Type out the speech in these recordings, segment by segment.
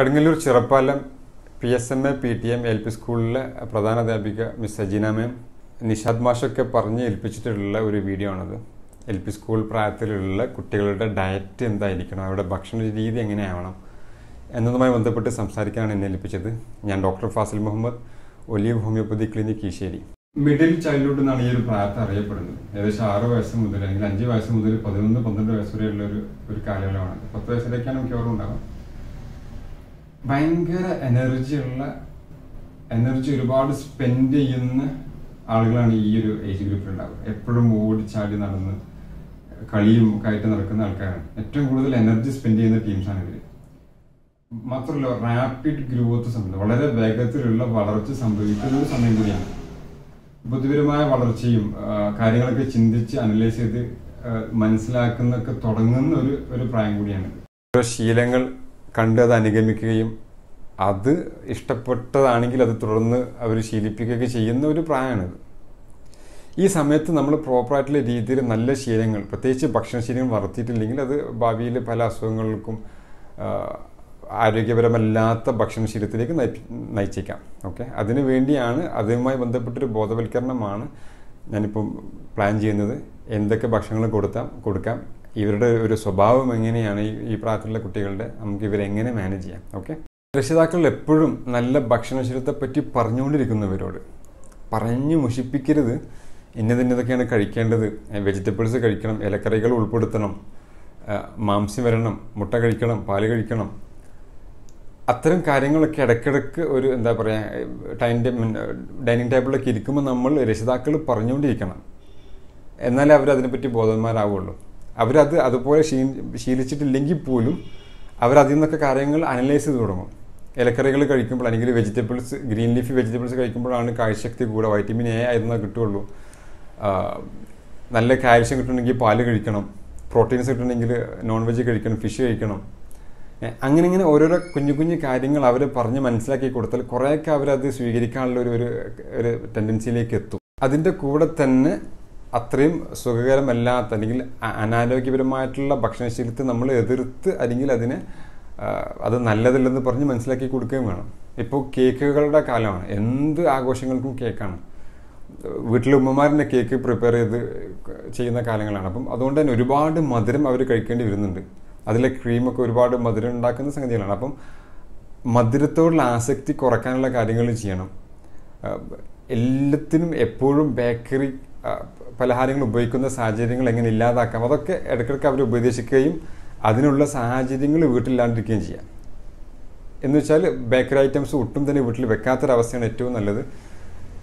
Kadungallur Chirappalam PSMA PTM LP സ്കൂളിലെ പ്രധാന അധ്യാപിക മിസ് സജീന മാം നിഷാദ് മാഷൊക്കെ പറഞ്ഞ് ഏൽപ്പിച്ചിട്ടുള്ള ഒരു വീഡിയോ ആണത്. LP സ്കൂൾ പ്രായത്തിലുള്ള കുട്ടികളുടെ ഡയറ്റ് എന്തായിരിക്കണം, അവരുടെ ഭക്ഷണ രീതി എങ്ങനെയാവണം എന്നതുമായി ബന്ധപ്പെട്ട് സംസാരിക്കാനാണ് എന്നെ ഏൽപ്പിച്ചത്. ഞാൻ doctor Fazil Muhammad, olive homeopathy clinic, Keeshery. Middle childhood എന്നാണ് ഈ ഒരു പ്രായത്തെ അറിയപ്പെടുന്നത്. ഏകദേശം 6 വയസ്സ് മുതൽ അല്ലെങ്കിൽ 5 വയസ്സ് മുതൽ 11-12 വയസ്സ് വരെയുള്ള ഒരു കാലയളവാണ്. 10 വയസ്സിലേക്കാണ് മിക്കവാറും ഉണ്ടാകും. ഭയങ്കര എനർജി ഒരുപാട് സ്പെൻഡ് ചെയ്യുന്ന ആളുകളാണ് ഈ ഒരു ഏജ് ഗ്രൂപ്പിൽ ഉണ്ടാവുക. എപ്പോഴും ഓടിച്ചാടി നടന്ന് കളിയും കയറ്റി നടക്കുന്ന ആൾക്കാരാണ്. ഏറ്റവും കൂടുതൽ എനർജി സ്പെൻഡ് ചെയ്യുന്ന ടീംസാണ് ഇവർ. മാത്രമല്ല, റാപ്പിഡ് ഗ്രോത്ത് സംബന്ധം വളരെ വേഗത്തിലുള്ള വളർച്ച സംഭവിക്കുന്ന ഒരു സമയം കൂടിയാണ്. ബുദ്ധിപരമായ വളർച്ചയും കാര്യങ്ങളൊക്കെ ചിന്തിച്ച് അനലൈസ് ചെയ്ത് മനസ്സിലാക്കുന്നൊക്കെ തുടങ്ങുന്ന ഒരു പ്രായം കൂടിയാണ്. ഓരോ ശീലങ്ങൾ കണ്ട് അത് അനുഗമിക്കുകയും അത് ഇഷ്ടപ്പെട്ടതാണെങ്കിൽ അത് തുടർന്ന് അവർ ശീലിപ്പിക്കുകയൊക്കെ ചെയ്യുന്ന ഒരു പ്രായമാണിത്. ഈ സമയത്ത് നമ്മൾ പ്രോപ്പറായിട്ടുള്ള രീതിയിൽ നല്ല ശീലങ്ങൾ, പ്രത്യേകിച്ച് ഭക്ഷണശീലങ്ങൾ വളർത്തിയിട്ടില്ലെങ്കിൽ അത് ഭാവിയിൽ പല അസുഖങ്ങൾക്കും ആരോഗ്യപരമല്ലാത്ത ഭക്ഷണശീലത്തിലേക്ക് നയിച്ചേക്കാം. ഓക്കെ, അതിനു വേണ്ടിയാണ്, അതുമായി ബന്ധപ്പെട്ടൊരു ബോധവൽക്കരണമാണ് ഞാനിപ്പം പ്ലാൻ ചെയ്യുന്നത്. എന്തൊക്കെ ഭക്ഷണങ്ങൾ കൊടുക്കാം, ഇവരുടെ ഒരു സ്വഭാവം എങ്ങനെയാണ്, ഈ പ്രായത്തിലുള്ള കുട്ടികളുടെ നമുക്ക് ഇവരെങ്ങനെ മാനേജ് ചെയ്യാം. ഓക്കെ, രക്ഷിതാക്കൾ എപ്പോഴും നല്ല ഭക്ഷണശീലത്തെ പറ്റി പറഞ്ഞുകൊണ്ടിരിക്കുന്നവരോട് പറഞ്ഞു മുഷിപ്പിക്കരുത്. ഇന്നതൊക്കെയാണ് കഴിക്കേണ്ടത്, വെജിറ്റബിൾസ് കഴിക്കണം, ഇലക്കറികൾ ഉൾപ്പെടുത്തണം, മാംസ്യം വരണം, മുട്ട കഴിക്കണം, പാല് കഴിക്കണം, അത്തരം കാര്യങ്ങളൊക്കെ ഇടയ്ക്കിടയ്ക്ക് ഒരു എന്താ പറയുക ഡൈനിങ് ടേബിളിലൊക്കെ ഇരിക്കുമ്പോൾ നമ്മൾ രക്ഷിതാക്കൾ പറഞ്ഞുകൊണ്ടിരിക്കണം. എന്നാലേ അവരതിനെപ്പറ്റി ബോധവാന്മാരാവുള്ളൂ. അവരത് അതുപോലെ ശീലിച്ചിട്ടില്ലെങ്കിൽ പോലും അവരതിൽ നിന്നൊക്കെ കാര്യങ്ങൾ അനലൈസ് ചെയ്ത് തുടങ്ങും. ഇലക്കറികൾ കഴിക്കുമ്പോൾ അല്ലെങ്കിൽ വെജിറ്റബിൾസ്, ഗ്രീൻ ലീഫി വെജിറ്റബിൾസ് കഴിക്കുമ്പോഴാണ് കാഴ്ചശക്തി കൂടുക, വൈറ്റമിൻ A ആയിരുന്നാൽ കിട്ടുകയുള്ളൂ. നല്ല കാൽഷ്യം കിട്ടണമെങ്കിൽ പാല് കഴിക്കണം, പ്രോട്ടീൻസ് കിട്ടണമെങ്കിൽ നോൺ വെജ് കഴിക്കണം, ഫിഷ് കഴിക്കണം. അങ്ങനെ ഇങ്ങനെ ഓരോരോ കുഞ്ഞു കുഞ്ഞു കാര്യങ്ങൾ അവർ പറഞ്ഞ് മനസ്സിലാക്കി കൊടുത്താൽ കുറേയൊക്കെ അവരത് സ്വീകരിക്കാനുള്ള ഒരു ടെൻഡൻസിയിലേക്ക് എത്തും. അതിൻ്റെ കൂടെ തന്നെ അത്രയും സുഖകരമല്ലാത്ത അല്ലെങ്കിൽ അനാരോഗ്യപരമായിട്ടുള്ള ഭക്ഷണശീലത്തെ നമ്മൾ എതിർത്ത് അല്ലെങ്കിൽ അത് നല്ലതല്ലെന്ന് പറഞ്ഞ് മനസ്സിലാക്കി കൊടുക്കുകയും വേണം. ഇപ്പോൾ കേക്കുകളുടെ കാലമാണ്. എന്ത് ആഘോഷങ്ങൾക്കും കേക്കാണ്. വീട്ടിലെ ഉമ്മമാരുടെ കേക്ക് പ്രിപ്പയർ ചെയ്ത് ചെയ്യുന്ന കാലങ്ങളാണ്. അപ്പം അതുകൊണ്ട് തന്നെ ഒരുപാട് മധുരം അവർ കഴിക്കേണ്ടി വരുന്നുണ്ട്. അതിലെ ക്രീമൊക്കെ ഒരുപാട് മധുരം ഉണ്ടാക്കുന്ന സംഗതികളാണ്. അപ്പം മധുരത്തോടുള്ള ആസക്തി കുറയ്ക്കാനുള്ള കാര്യങ്ങൾ ചെയ്യണം. എല്ലാത്തിനും എപ്പോഴും ബേക്കറി പലഹാരങ്ങൾ ഉപയോഗിക്കുന്ന സാഹചര്യങ്ങൾ എങ്ങനെ ഇല്ലാതാക്കാം, അതൊക്കെ ഇടയ്ക്കിടയ്ക്ക് അവർ ഉപദേശിക്കുകയും അതിനുള്ള സാഹചര്യങ്ങൾ വീട്ടിലില്ലാണ്ടിരിക്കുകയും ചെയ്യാം. എന്നുവെച്ചാൽ ബേക്കറി ഐറ്റംസ് ഒട്ടും തന്നെ വീട്ടിൽ വെക്കാത്തൊരവസ്ഥയാണ് ഏറ്റവും നല്ലത്.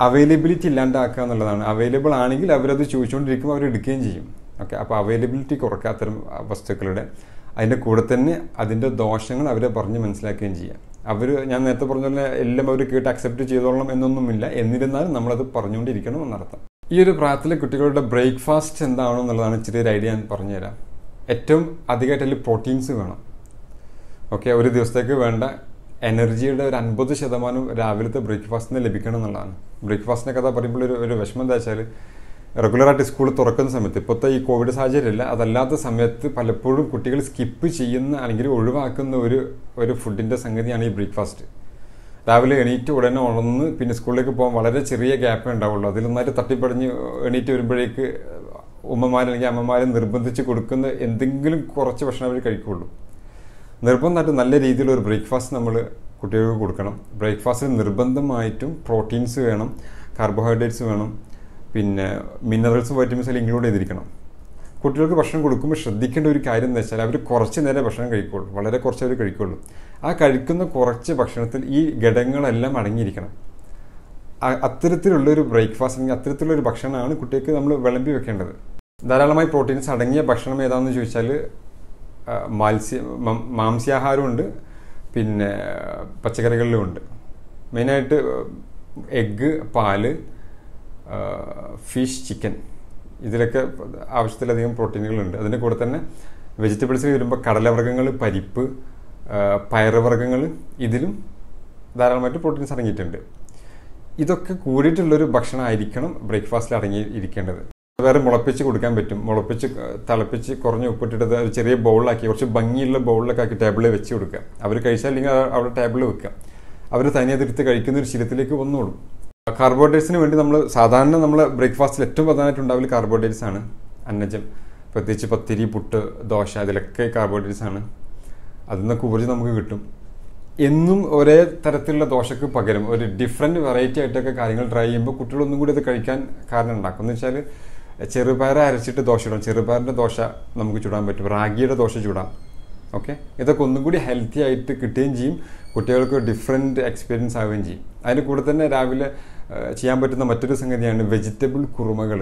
അവൈലബിലിറ്റി ഇല്ലാണ്ടാക്കുക എന്നുള്ളതാണ്. അവൈലബിൾ ആണെങ്കിൽ അവരത് ചോദിച്ചുകൊണ്ടിരിക്കുമ്പോൾ അവർ എടുക്കുകയും ചെയ്യും. ഓക്കെ, അപ്പോൾ അവൈലബിലിറ്റി കുറയ്ക്കുക അത്തരം വസ്തുക്കളുടെ. അതിൻ്റെ കൂടെ തന്നെ അതിൻ്റെ ദോഷങ്ങൾ അവരെ പറഞ്ഞ് മനസ്സിലാക്കുകയും ചെയ്യാം. ഞാൻ നേരത്തെ പറഞ്ഞ പോലെ എല്ലാം അവർ കേട്ട് അക്സെപ്റ്റ് ചെയ്തോളണം എന്നൊന്നുമില്ല. എന്നിരുന്നാലും നമ്മളത് പറഞ്ഞുകൊണ്ടിരിക്കണം എന്നർത്ഥം. ഈ ഒരു പ്രായത്തിലെ കുട്ടികളുടെ ബ്രേക്ക്ഫാസ്റ്റ് എന്താണോ എന്നുള്ളതാണ് ചെറിയൊരു ഐഡിയ ഞാൻ പറഞ്ഞുതരാം. ഏറ്റവും അധികമായിട്ട് അതിൽ പ്രോട്ടീൻസ് വേണം. ഓക്കെ, ഒരു ദിവസത്തേക്ക് വേണ്ട എനർജിയുടെ ഒരു 50% രാവിലത്തെ ബ്രേക്ക്ഫാസ്റ്റിന് ലഭിക്കണം എന്നുള്ളതാണ്. ബ്രേക്ക്ഫാസ്റ്റിൻ്റെ കഥ പറയുമ്പോൾ ഒരു വിഷമം എന്താ വെച്ചാൽ, റെഗുലറായിട്ട് സ്കൂൾ തുറക്കുന്ന സമയത്ത്, ഇപ്പോഴത്തെ ഈ കോവിഡ് സാഹചര്യമില്ല, അതല്ലാത്ത സമയത്ത് പലപ്പോഴും കുട്ടികൾ സ്കിപ്പ് ചെയ്യുന്ന അല്ലെങ്കിൽ ഒഴിവാക്കുന്ന ഒരു ഫുഡിൻ്റെ സംഗതിയാണ് ഈ ബ്രേക്ക്ഫാസ്റ്റ്. രാവിലെ എണീറ്റ് ഉടനെ ഉണർന്ന് പിന്നെ സ്കൂളിലേക്ക് പോകാൻ വളരെ ചെറിയ ഗ്യാപ്പേ ഉണ്ടാവുള്ളൂ. അതിലൊന്നായിട്ട് തട്ടിപ്പടിഞ്ഞ് എണീറ്റ് വരുമ്പോഴേക്ക് ഉമ്മമാരല്ലെങ്കിൽ അമ്മമാരെ നിർബന്ധിച്ച് കൊടുക്കുന്ന എന്തെങ്കിലും കുറച്ച് ഭക്ഷണം അവർ കഴിക്കുകയുള്ളൂ. നിർബന്ധമായിട്ട് നല്ല രീതിയിലൊരു ബ്രേക്ക്ഫാസ്റ്റ് നമ്മൾ കുട്ടികൾക്ക് കൊടുക്കണം. ബ്രേക്ക്ഫാസ്റ്റിൽ നിർബന്ധമായിട്ടും പ്രോട്ടീൻസ് വേണം, കാർബോഹൈഡ്രേറ്റ്സ് വേണം, പിന്നെ മിനറൽസും വൈറ്റമിൻസ് എല്ലാം ഇൻക്ലൂഡ് ചെയ്തിരിക്കണം. കുട്ടികൾക്ക് ഭക്ഷണം കൊടുക്കുമ്പോൾ ശ്രദ്ധിക്കേണ്ട ഒരു കാര്യം എന്ന് വെച്ചാൽ അവർ കുറച്ച് നേരം ഭക്ഷണം കഴിക്കുകയുള്ളൂ, വളരെ കുറച്ച് അവർ കഴിക്കുകയുള്ളൂ. ആ കഴിക്കുന്ന കുറച്ച് ഭക്ഷണത്തിൽ ഈ ഘടകങ്ങളെല്ലാം അടങ്ങിയിരിക്കണം. അത്തരത്തിലുള്ളൊരു ബ്രേക്ക്ഫാസ്റ്റ് അല്ലെങ്കിൽ അത്തരത്തിലുള്ളൊരു ഭക്ഷണമാണ് കുട്ടികൾക്ക് നമ്മൾ വിളമ്പി വെക്കേണ്ടത്. ധാരാളമായി പ്രോട്ടീൻസ് അടങ്ങിയ ഭക്ഷണം ഏതാണെന്ന് ചോദിച്ചാൽ മാംസ്യാഹാരമുണ്ട്, പിന്നെ പച്ചക്കറികളിലുമുണ്ട്. മെയിനായിട്ട് എഗ്ഗ്, പാല്, ഫിഷ്, ചിക്കൻ, ഇതിലൊക്കെ ആവശ്യത്തിലധികം പ്രോട്ടീനുകളുണ്ട്. അതിൻ്റെ കൂടെ തന്നെ വെജിറ്റബിൾസിൽ വരുമ്പോൾ കടലവർഗ്ഗങ്ങൾ, പരിപ്പ്, പയറുവർഗ്ഗങ്ങൾ, ഇതിലും ധാരാളമായിട്ട് പ്രോട്ടീൻസ് അടങ്ങിയിട്ടുണ്ട്. ഇതൊക്കെ കൂടിയിട്ടുള്ളൊരു ഭക്ഷണമായിരിക്കണം ബ്രേക്ക്ഫാസ്റ്റിൽ അടങ്ങിയിരിക്കേണ്ടത്. വേറെ മുളപ്പിച്ച് കൊടുക്കാൻ പറ്റും. മുളപ്പിച്ച് തിളപ്പിച്ച് കുറഞ്ഞ് ഉപ്പിട്ടിട്ട് ഒരു ചെറിയ ബൗളിലാക്കി കുറച്ച് ഭംഗിയുള്ള ബൗളിലൊക്കെ ആക്കി ടേബിളിൽ വെച്ച് കൊടുക്കുക. അവർ കഴിച്ചാൽ അല്ലെങ്കിൽ അവിടെ ടേബിളിൽ വെക്കുക. അവർ തനിയെ തിരുത്ത് കഴിക്കുന്ന ഒരു ശീലത്തിലേക്ക് വന്നോളൂ. കാർബോഹൈഡ്രേറ്റ്സിന് വേണ്ടി നമ്മൾ സാധാരണ നമ്മൾ ബ്രേക്ക്ഫാസ്റ്റിൽ ഏറ്റവും പ്രധാനമായിട്ട് ഉണ്ടാവില്ല കാർബോഹൈഡ്രേറ്റ്സ് ആണ്. അന്നജം, പ്രത്യേകിച്ച് പത്തിരി, പുട്ട്, ദോശ, ഇതിലൊക്കെ കാർബോഹൈഡ്രേറ്റ്സ് ആണ്. അതിൽ നിന്നൊക്കെ ഉപരി നമുക്ക് കിട്ടും. എന്നും ഒരേ തരത്തിലുള്ള ദോശക്ക് പകരം ഒരു ഡിഫറെൻറ്റ് വെറൈറ്റി ആയിട്ടൊക്കെ കാര്യങ്ങൾ ട്രൈ ചെയ്യുമ്പോൾ കുട്ടികളൊന്നും കൂടി അത് കഴിക്കാൻ കാരണം ഉണ്ടാക്കും. എന്ന് വെച്ചാൽ ചെറുപയർ അരച്ചിട്ട് ദോശ ഇടാം, ചെറുപയറിൻ്റെ ദോശ നമുക്ക് ചുടാൻ പറ്റും, റാഗിയുടെ ദോശ ചുടാം. ഓക്കെ, ഇതൊക്കെ ഒന്നും കൂടി ഹെൽത്തി ആയിട്ട് കിട്ടുകയും ചെയ്യും, കുട്ടികൾക്ക് ഡിഫറെൻറ്റ് എക്സ്പീരിയൻസ് ആവുകയും ചെയ്യും. അതിൻ്റെ കൂടെ തന്നെ രാവിലെ ചെയ്യാൻ പറ്റുന്ന മറ്റൊരു സംഗതിയാണ് വെജിറ്റബിൾ കുറുമകൾ.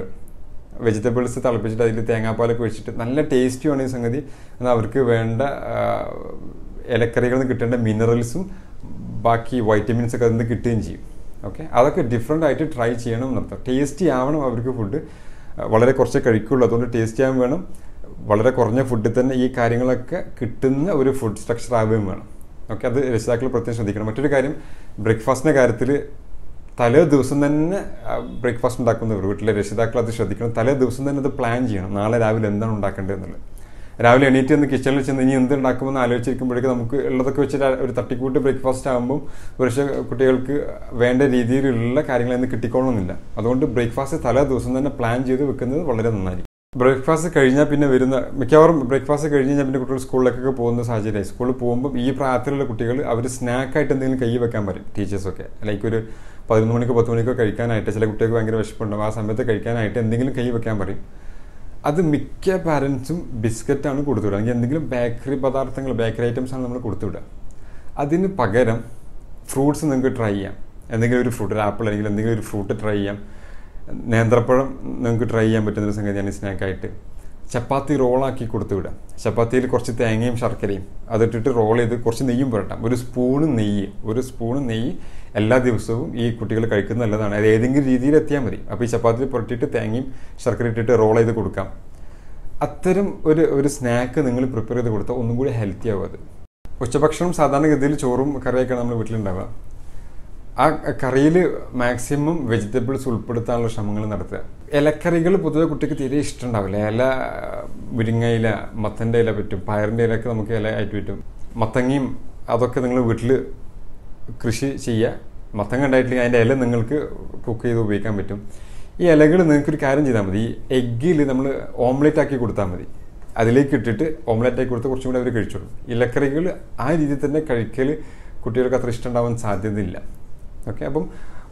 വെജിറ്റബിൾസ് തിളപ്പിച്ചിട്ട് അതിൽ തേങ്ങാപ്പാലൊക്കെ വെച്ചിട്ട് നല്ല ടേസ്റ്റിയാണ് ഈ സംഗതി. എന്നാൽ അവർക്ക് വേണ്ട ഇലക്കറികളിൽ നിന്ന് കിട്ടേണ്ട മിനറൽസും ബാക്കി വൈറ്റമിൻസൊക്കെ അതിൽ നിന്ന് കിട്ടുകയും ചെയ്യും. ഓക്കെ, അതൊക്കെ ഡിഫറെൻ്റ് ആയിട്ട് ട്രൈ ചെയ്യണം എന്നർത്ഥം. ടേസ്റ്റി ആവണം അവർക്ക് ഫുഡ്, വളരെ കുറച്ചേ കഴിക്കുള്ളൂ, അതുകൊണ്ട് ടേസ്റ്റി ആവാൻ വേണം. വളരെ കുറഞ്ഞ ഫുഡിൽ തന്നെ ഈ കാര്യങ്ങളൊക്കെ കിട്ടുന്ന ഒരു ഫുഡ് സ്ട്രക്ചർ ആവുകയും വേണം. ഓക്കെ, അത് രക്ഷിതാക്കൾ പ്രത്യേകം ശ്രദ്ധിക്കണം. മറ്റൊരു കാര്യം, ബ്രേക്ക്ഫാസ്റ്റിൻ്റെ കാര്യത്തിൽ തലേ ദിവസം തന്നെ ബ്രേക്ക്ഫാസ്റ്റ് ഉണ്ടാക്കുന്നവർ വീട്ടിലെ രക്ഷിതാക്കൾ അത് ശ്രദ്ധിക്കണം. തലേ ദിവസം തന്നെ അത് പ്ലാൻ ചെയ്യണം, നാളെ രാവിലെ എന്താണ് ഉണ്ടാക്കേണ്ടതെന്നുള്ളത്. രാവിലെ എണീറ്റ് ഒന്ന് കിച്ചണിൽ ചെന്ന് ഇനി എന്ത് ഉണ്ടാക്കുമെന്ന് ആലോചിച്ചിരിക്കുമ്പോഴേക്കും നമുക്ക് ഉള്ളതൊക്കെ വെച്ചിട്ട് ഒരു തട്ടിക്കൂട്ട് ബ്രേക്ക്ഫാസ്റ്റ് ആകുമ്പോൾ പക്ഷേ കുട്ടികൾക്ക് വേണ്ട രീതിയിലുള്ള കാര്യങ്ങളൊന്നും കിട്ടിക്കോളണമെന്നില്ല. അതുകൊണ്ട് ബ്രേക്ക്ഫാസ്റ്റ് തലേ ദിവസം തന്നെ പ്ലാൻ ചെയ്ത് വെക്കുന്നത് വളരെ നന്നായിരിക്കും. ബ്രേക്ക്ഫാസ്റ്റ് കഴിഞ്ഞാൽ പിന്നെ വരുന്ന മിക്കവാറും ബ്രേക്ക്ഫാസ്റ്റ് കഴിഞ്ഞ് കഴിഞ്ഞാൽ പിന്നെ കുട്ടികൾ സ്കൂളിലേക്കൊക്കെ പോകുന്ന സാഹചര്യമായി. സ്കൂളിൽ പോകുമ്പോൾ ഈ പ്രായത്തിലുള്ള കുട്ടികൾ അവർ സ്നാക്കായിട്ട് എന്തെങ്കിലും കൈ വെക്കാൻ പറയും ടീച്ചേഴ്സൊക്കെ. ലൈക്ക് ഒരു 11 മണിക്കോ 10 മണിക്കോ കഴിക്കാനായിട്ട്, ചില കുട്ടികൾക്ക് ഭയങ്കര വിശപ്പുണ്ടാവും, ആ സമയത്ത് കഴിക്കാനായിട്ട് എന്തെങ്കിലും കൈ വെക്കാൻ പറയും. അത് മിക്ക പാരൻസും ബിസ്ക്കറ്റാണ് കൊടുത്തുവിടുക, അല്ലെങ്കിൽ എന്തെങ്കിലും ബേക്കറി പദാർത്ഥങ്ങൾ, ബേക്കറി ഐറ്റംസാണ് നമ്മൾ കൊടുത്തുവിടുക. അതിന് പകരം ഫ്രൂട്ട്സ് നിങ്ങൾക്ക് ട്രൈ ചെയ്യാം. എന്തെങ്കിലും ഒരു ഫ്രൂട്ട്, ഒരു ആപ്പിൾ അല്ലെങ്കിൽ എന്തെങ്കിലും ഒരു ഫ്രൂട്ട് ട്രൈ ചെയ്യാം. നേന്ത്രപ്പഴം നിങ്ങൾക്ക് ട്രൈ ചെയ്യാൻ പറ്റുന്നൊരു സംഗതിയാണ് സ്നാക്കായിട്ട്. ചപ്പാത്തി റോളാക്കി കൊടുത്തുവിടുക. ചപ്പാത്തിയിൽ കുറച്ച് തേങ്ങയും ശർക്കരയും അതിട്ടിട്ട് റോൾ ചെയ്ത് കുറച്ച് നെയ്യും പുരട്ടാം. ഒരു സ്പൂണ് നെയ്യ് എല്ലാ ദിവസവും ഈ കുട്ടികൾ കഴിക്കുന്നത് നല്ലതാണ്. അത് ഏതെങ്കിലും രീതിയിൽ എത്തിയാൽ മതി. അപ്പോൾ ഈ ചപ്പാത്തി പുരട്ടിയിട്ട് തേങ്ങയും ശർക്കര ഇട്ടിട്ട് റോൾ ചെയ്ത് കൊടുക്കാം. അത്തരം ഒരു സ്നാക്ക് നിങ്ങൾ പ്രിപ്പയർ ചെയ്ത് കൊടുത്താൽ ഒന്നും കൂടി ഹെൽത്തി ആവും. അത് ഉച്ചഭക്ഷണം സാധാരണഗതിയിൽ ചോറും കറിയൊക്കെയാണ് നമ്മൾ വീട്ടിലുണ്ടാവുക. ആ കറിയിൽ മാക്സിമം വെജിറ്റബിൾസ് ഉൾപ്പെടുത്താനുള്ള ശ്രമങ്ങൾ നടത്തുക. ഇലക്കറികൾ പൊതുവെ കുട്ടിക്ക് തീരെ ഇഷ്ടമുണ്ടാവില്ല. ഇല, മുരിങ്ങയില, മത്തൻ്റെ ഇല പറ്റും, പയറിൻ്റെ ഇലയൊക്കെ നമുക്ക് ഇല ആയിട്ട് പറ്റും. മത്തങ്ങയും അതൊക്കെ നിങ്ങൾ വീട്ടിൽ കൃഷി ചെയ്യുക. മത്തങ്ങ ഉണ്ടായിട്ടില്ലെങ്കിൽ അതിൻ്റെ ഇല നിങ്ങൾക്ക് കുക്ക് ചെയ്ത് ഉപയോഗിക്കാൻ പറ്റും. ഈ ഇലകൾ നിങ്ങൾക്കൊരു കാര്യം ചെയ്താൽ മതി, എഗ്ഗിൽ നമ്മൾ ഓംലെറ്റ് ആക്കി കൊടുത്താൽ മതി. അതിലേക്ക് ഇട്ടിട്ട് ഓംലെറ്റ് ആക്കി കൊടുത്ത് കുറച്ചും കൂടി അവർ കഴിച്ചോളും. ഇലക്കറികൾ ആ രീതിയിൽ തന്നെ കഴിക്കൽ കുട്ടികൾക്ക് അത്ര ഇഷ്ടം ഉണ്ടാവാൻ സാധ്യതയില്ല. ഓക്കെ, അപ്പം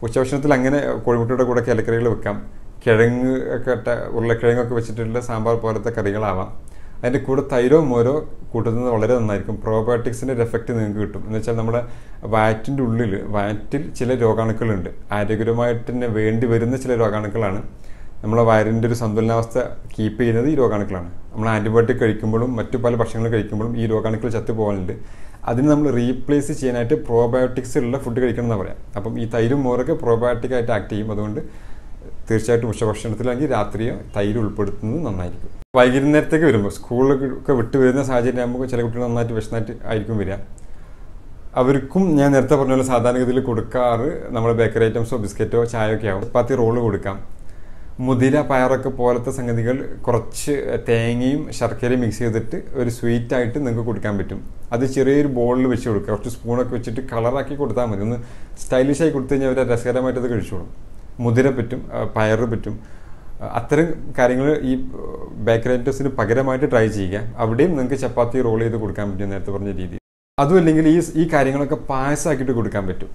ഉച്ചഭക്ഷണത്തിൽ അങ്ങനെ കോഴിമുട്ടയുടെ കൂടെ ഇലക്കറികൾ വെക്കാം. കിഴങ്ങ് ഒക്കെ, ഉരുളക്കിഴങ്ങൊക്കെ വെച്ചിട്ടുള്ള സാമ്പാർ പോലത്തെ കറികളാവാം. അതിൻ്റെ കൂടെ തൈരോ മോരോ കൂട്ടുന്നത് വളരെ നന്നായിരിക്കും. പ്രോബയോട്ടിക്സിൻ്റെ എഫക്റ്റ് നിങ്ങൾക്ക് കിട്ടും. എന്ന് വെച്ചാൽ നമ്മുടെ വയറ്റിൻ്റെ ഉള്ളിൽ, വയറ്റിൽ ചില രോഗാണുക്കളുണ്ട്, ആരോഗ്യപരമായിട്ട് തന്നെ വേണ്ടി വരുന്ന ചില രോഗാണുക്കളാണ്. നമ്മളെ വയറിൻ്റെ ഒരു സന്തുലനാവസ്ഥ കീപ്പ് ചെയ്യുന്നത് ഈ രോഗാണുക്കളാണ്. നമ്മൾ ആൻറ്റിബയോട്ടിക് കഴിക്കുമ്പോഴും മറ്റു പല ഭക്ഷണങ്ങൾ കഴിക്കുമ്പോഴും ഈ രോഗാണുക്കൾ ചത്തുപോകാനുണ്ട്. അതിന് നമ്മൾ റീപ്ലേസ് ചെയ്യാനായിട്ട് പ്രോബയോട്ടിക്സിലുള്ള ഫുഡ് കഴിക്കണം എന്നാണ് പറയാം. അപ്പം ഈ തൈരും മോരൊക്കെ പ്രോബയോട്ടിക്കായിട്ട് ആക്ട് ചെയ്യും. അതുകൊണ്ട് തീർച്ചയായിട്ടും ഉച്ചഭക്ഷണത്തിലാണെങ്കിൽ രാത്രിയോ തൈര് ഉൾപ്പെടുത്തുന്നത് നന്നായിരിക്കും. വൈകുന്നേരത്തേക്ക് വരുമ്പോൾ സ്കൂളിലൊക്കെ വിട്ടു വരുന്ന സാഹചര്യം ആകുമ്പോൾ ചില കുട്ടികൾ നന്നായിട്ട് വിശന്നായിട്ട് ആയിരിക്കും വരിക. അവർക്കും ഞാൻ നേരത്തെ പറഞ്ഞ പോലെ സാധാരണഗതിയിൽ കൊടുക്കാറ് നമ്മൾ ബേക്കറി ഐറ്റംസോ ബിസ്ക്കറ്റോ ചായയൊക്കെ ആവും. ചപ്പാത്തി റോള് കൊടുക്കാം. മുതിര, പയറൊക്കെ പോലത്തെ സംഗതികൾ കുറച്ച് തേങ്ങയും ശർക്കരയും മിക്സ് ചെയ്തിട്ട് ഒരു സ്വീറ്റായിട്ട് നിങ്ങൾക്ക് കൊടുക്കാൻ പറ്റും. അത് ചെറിയൊരു ബോളിൽ വെച്ച് കൊടുക്കുക, കുറച്ച് സ്പൂണൊക്കെ വെച്ചിട്ട് കളറാക്കി കൊടുത്താൽ മതി. ഒന്ന് സ്റ്റൈലിഷായി കൊടുത്തു കഴിഞ്ഞാൽ അവർ രസകരമായിട്ട് അത് കഴിച്ചോളും. മുതിര പറ്റും, പയറ് പറ്റും. അത്തരം കാര്യങ്ങൾ ഈ ബേക്കറി ഐറ്റംസിന് പകരമായിട്ട് ട്രൈ ചെയ്യുക. അവിടെയും നിങ്ങൾക്ക് ചപ്പാത്തി റോൾ ചെയ്ത് കൊടുക്കാൻ പറ്റും നേരത്തെ പറഞ്ഞ രീതി. അതും അല്ലെങ്കിൽ ഈ കാര്യങ്ങളൊക്കെ പായസമാക്കിയിട്ട് കൊടുക്കാൻ പറ്റും.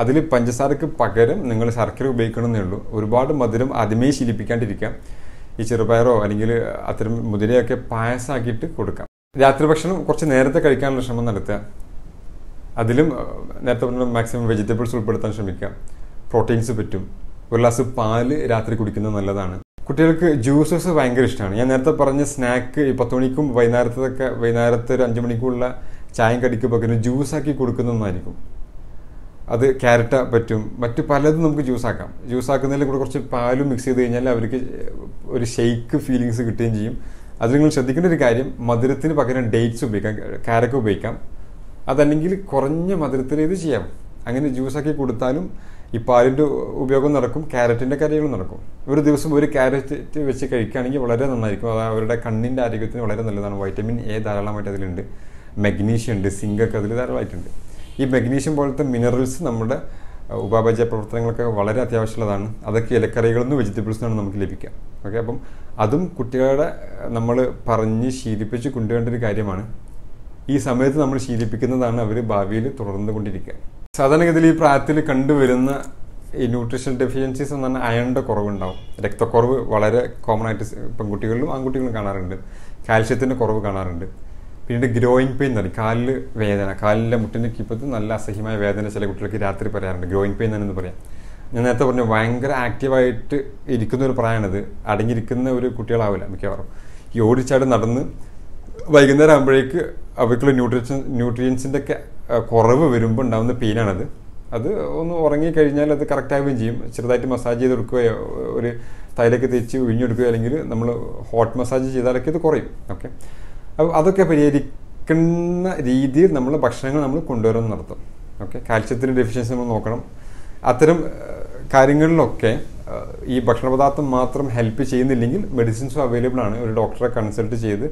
അതിൽ പഞ്ചസാരക്ക് പകരം നിങ്ങൾ ശർക്കര ഉപയോഗിക്കണമെന്നേ ഉള്ളൂ. ഒരുപാട് മധുരം ആദ്യമേ ശീലിപ്പിക്കാണ്ടിരിക്കാം. ഈ ചെറുപയറോ അല്ലെങ്കിൽ അത്തരം മുതിരയൊക്കെ പായസമാക്കിയിട്ട് കൊടുക്കാം. രാത്രി ഭക്ഷണം കുറച്ച് നേരത്തെ കഴിക്കാനുള്ള ശ്രമം നടത്തുക. അതിലും നേരത്തെ പറഞ്ഞ മാക്സിമം വെജിറ്റബിൾസ് ഉൾപ്പെടുത്താൻ ശ്രമിക്കാം. പ്രോട്ടീൻസ് പറ്റും. ഒരു ഗ്ലാസ് പാല് രാത്രി കുടിക്കുന്നത് നല്ലതാണ്. കുട്ടികൾക്ക് ജ്യൂസസ് ഭയങ്കര ഇഷ്ടമാണ്. ഞാൻ നേരത്തെ പറഞ്ഞ സ്നാക്ക് ഈ 10 മണിക്കും വൈകുന്നേരത്തെ ഒരു 5 മണിക്കുള്ള ചായയും കടിക്ക് പകരം ജ്യൂസാക്കി കൊടുക്കുന്നതായിരിക്കും. അത് ക്യാരറ്റ് പറ്റും, മറ്റു പലതും നമുക്ക് ജ്യൂസാക്കാം. ജ്യൂസാക്കുന്നതിൽ കൂടെ കുറച്ച് പാലും മിക്സ് ചെയ്ത് കഴിഞ്ഞാൽ അവർക്ക് ഒരു ഷെയ്ക്ക് ഫീലിങ്സ് കിട്ടുകയും ചെയ്യും. അത് നിങ്ങൾ ശ്രദ്ധിക്കേണ്ട ഒരു കാര്യം, മധുരത്തിന് പകരം ഡേറ്റ്സ് ഉപയോഗിക്കാം, കാരക്ക ഉപയോഗിക്കാം. അതല്ലെങ്കിൽ കുറഞ്ഞ മധുരത്തിൽ ഇത് ചെയ്യാം. അങ്ങനെ ജ്യൂസാക്കി കൊടുത്താലും ഈ പാലിൻ്റെ ഉപയോഗം നടക്കും, ക്യാരറ്റിൻ്റെ കാര്യങ്ങളും നടക്കും. ഒരു ദിവസം ഒരു ക്യാരറ്റ് വെച്ച് കഴിക്കുകയാണെങ്കിൽ വളരെ നന്നായിരിക്കും. അത് അവരുടെ കണ്ണിൻ്റെ ആരോഗ്യത്തിന് വളരെ നല്ലതാണ്. വൈറ്റമിൻ എ ധാരാളമായിട്ട് അതിലുണ്ട്, മഗ്നീഷ്യം ഉണ്ട്, സിങ്കൊക്കെ അതിൽ ധാരാളമായിട്ടുണ്ട്. ഈ മഗ്നീഷ്യം പോലത്തെ മിനറൽസ് നമ്മുടെ ഉപാപചയ പ്രവർത്തനങ്ങളൊക്കെ വളരെ അത്യാവശ്യമുള്ളതാണ്. അതൊക്കെ ഇലക്കറികളിൽ നിന്ന് വെജിറ്റബിൾസിൽ നിന്നാണ് നമുക്ക് ലഭിക്കുക. ഓക്കെ, അപ്പം അതും കുട്ടികളെ നമ്മൾ പറഞ്ഞ് ശീലിപ്പിച്ച് കൊണ്ടുവേണ്ട ഒരു കാര്യമാണ്. ഈ സമയത്ത് നമ്മൾ ശീലിപ്പിക്കുന്നതാണ് അവർ ഭാവിയിൽ തുടർന്നു കൊണ്ടിരിക്കുക. സാധാരണഗതിയിൽ ഈ പ്രായത്തിൽ കണ്ടുവരുന്ന ഈ ന്യൂട്രീഷൻ ഡെഫിഷ്യൻസീസ് എന്ന് പറഞ്ഞാൽ അയണിൻ്റെ കുറവുണ്ടാവും. രക്തക്കുറവ് വളരെ കോമൺ ആയിട്ട് പെൺകുട്ടികളിലും ആൺകുട്ടികളിലും കാണാറുണ്ട്. കാൽഷ്യത്തിൻ്റെ കുറവ് കാണാറുണ്ട്. പിന്നീട് ഗ്രോയിങ് പെയിൻ തന്നെ, കാലിൽ വേദന, കാലിലെ മുട്ടിൻ്റെ കീപ്പത്ത് നല്ല അസഹ്യമായ വേദന ചില കുട്ടികൾക്ക് രാത്രി പറയാറുണ്ട്. ഗ്രോയിങ് പെയിൻ തന്നെ എന്ന് പറയാം. ഞാൻ നേരത്തെ പറഞ്ഞു, ഭയങ്കര ആക്റ്റീവായിട്ട് ഇരിക്കുന്ന ഒരു പ്രായമാണിത്. അടങ്ങിയിരിക്കുന്ന ഒരു കുട്ടികളാവില്ല മിക്കവാറും. ഈ ഓടിച്ചാടി നടന്ന് വൈകുന്നേരം ആകുമ്പോഴേക്ക് അവർക്കുള്ള ന്യൂട്രിയൻസിൻ്റെ ഒക്കെ കുറവ് വരുമ്പോൾ ഉണ്ടാകുന്ന പെയിനാണത്. അത് ഒന്ന് ഉറങ്ങിക്കഴിഞ്ഞാൽ അത് കറക്റ്റാവുകയും ചെയ്യും. ചെറുതായിട്ട് മസാജ് ചെയ്ത് കൊടുക്കുകയോ ഒരു തൈലൊക്കെ തേച്ച് ഉഴിഞ്ഞെടുക്കുകയോ അല്ലെങ്കിൽ നമ്മൾ ഹോട്ട് മസാജ് ചെയ്താലൊക്കെ ഇത് കുറയും. ഓക്കെ, അപ്പോൾ അതൊക്കെ പരിഹരിക്കുന്ന രീതിയിൽ നമ്മൾ ഭക്ഷണങ്ങൾ നമ്മൾ കൊണ്ടുവരാൻ നടത്തും. ഓക്കെ, കാൽഷ്യത്തിൻ്റെ ഡെഫിഷ്യൻസി നമ്മൾ നോക്കണം. അത്തരം കാര്യങ്ങളിലൊക്കെ ഈ ഭക്ഷണ പദാർത്ഥം മാത്രം ഹെൽപ്പ് ചെയ്യുന്നില്ലെങ്കിൽ മെഡിസിൻസും അവൈലബിൾ ആണ്. ഒരു ഡോക്ടറെ കൺസൾട്ട് ചെയ്ത്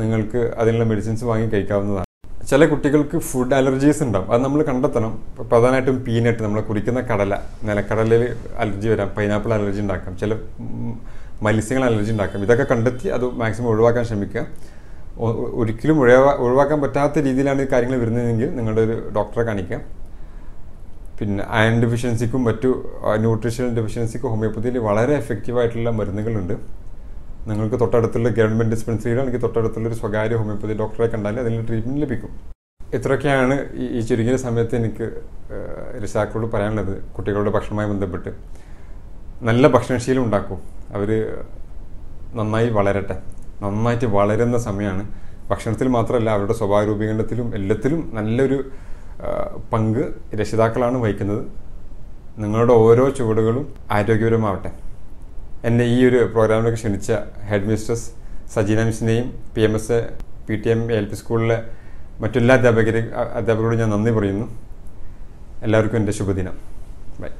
നിങ്ങൾക്ക് അതിനുള്ള മെഡിസിൻസ് വാങ്ങി കഴിക്കാവുന്നതാണ്. ചില കുട്ടികൾക്ക് ഫുഡ് അലർജീസ് ഉണ്ടാകും, അത് നമ്മൾ കണ്ടെത്തണം. പ്രധാനമായിട്ടും പീനട്ട്, നമ്മൾ കുടിക്കുന്ന കടല, നിലക്കടലയിൽ അലർജി വരാം, പൈനാപ്പിൾ അലർജി ഉണ്ടാക്കാം, ചില മത്സ്യങ്ങൾ അലർജി ഉണ്ടാക്കാം. ഇതൊക്കെ കണ്ടെത്തി അത് മാക്സിമം ഒഴിവാക്കാൻ ശ്രമിക്കുക. ഒരിക്കലും ഒഴിവാക്കാൻ പറ്റാത്ത രീതിയിലാണ് ഈ കാര്യങ്ങൾ വരുന്നതെങ്കിൽ നിങ്ങളുടെ ഒരു ഡോക്ടറെ കാണിക്കുക. പിന്നെ അയൺ ഡെഫിഷ്യൻസിക്കും മറ്റു ന്യൂട്രീഷണൽ ഡെഫിഷ്യൻസിക്കും ഹോമിയോപ്പതിയിൽ വളരെ എഫക്റ്റീവായിട്ടുള്ള മരുന്നുകളുണ്ട്. നിങ്ങൾക്ക് തൊട്ടടുത്തുള്ള ഗവൺമെൻറ് ഡിസ്പെൻസറിയിലോ അല്ലെങ്കിൽ തൊട്ടടുത്തുള്ളൊരു സ്വകാര്യ ഹോമിയോപ്പതി ഡോക്ടറെ കണ്ടാൽ അതിന് ട്രീറ്റ്മെൻറ്റ് ലഭിക്കും. ഇത്രയൊക്കെയാണ് ഈ ചുരുങ്ങിയ സമയത്ത് എനിക്ക് രക്ഷിതാക്കളോട് പറയാനുള്ളത്. കുട്ടികളുടെ ഭക്ഷണവുമായി ബന്ധപ്പെട്ട് നല്ല ഭക്ഷണശീലം ഉണ്ടാക്കും. അവർ നന്നായി വളരട്ടെ. നന്നായിട്ട് വളരുന്ന സമയമാണ്. ഭക്ഷണത്തിൽ മാത്രമല്ല, അവരുടെ സ്വഭാവ രൂപീകരണത്തിലും എല്ലാത്തിലും നല്ലൊരു പങ്ക് രക്ഷിതാക്കളാണ് വഹിക്കുന്നത്. നിങ്ങളുടെ ഓരോ ചുവടുകളും ആരോഗ്യപരമാവട്ടെ. എന്നെ ഈ ഒരു പ്രോഗ്രാമിലേക്ക് ക്ഷണിച്ച ഹെഡ് മിസ്ട്രസ് സജീന മിസ്സിനെയും PMS PTM LP സ്കൂളിലെ മറ്റെല്ലാ അധ്യാപകരോടും ഞാൻ നന്ദി പറയുന്നു. എല്ലാവർക്കും എൻ്റെ ശുഭദിനം. ബൈ.